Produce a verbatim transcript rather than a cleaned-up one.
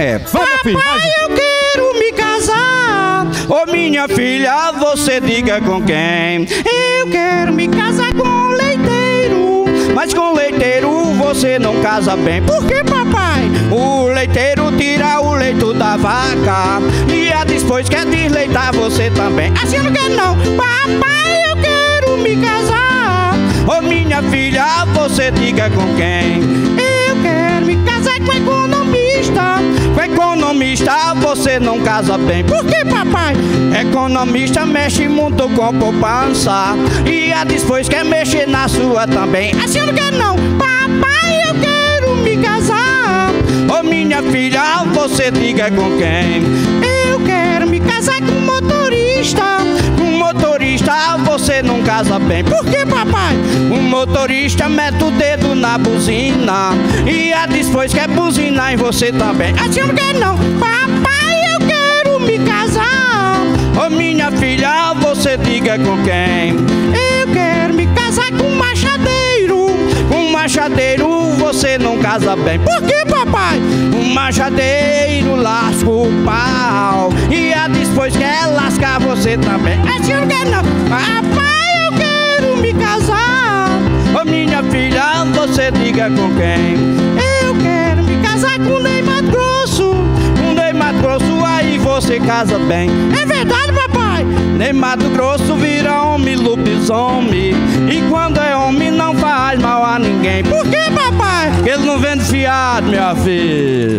É, vai, meu filho. Papai, mais... eu quero me casar. Ô, oh, minha filha, você diga com quem. Eu quero me casar com o leiteiro, mas com o leiteiro você não casa bem. Por que, papai? O leiteiro tira o leito da vaca e a depois quer desleitar você também. Assim eu não quero, não. Papai, eu quero me casar. Ô, oh, minha filha, você diga com quem. Eu quero me casar com economista. Com economista você não casa bem. Por que, papai? Economista mexe muito com poupança e a depois quer mexer na sua também. Assim eu não quero, não. Papai, eu quero me casar. Ô, oh, minha filha, você diga com quem. Eu quero me casar com motorista. Com motorista você não casa bem. Por que, papai? O motorista mete o dedo na buzina e a depois quer buzinar em você também. Assim eu não quero, não. Papai, eu quero me casar. Ô, oh, minha filha, você diga com quem. Eu quero me casar com um machadeiro. Com machadeiro você não casa bem. Por que, papai? O machadeiro lasca o pau e a depois quer lascar você também. Assim eu não quero, não. Papai, eu quero me casar. Ô, minha filha, você diga com quem. Eu quero me casar com o Neymar Grosso. Com o Neymar Grosso aí você casa bem. É verdade, papai? Neymar Grosso vira homem, lobisomem, e quando é homem não faz mal a ninguém. Por que, papai? Ele não vende fiado, minha filha.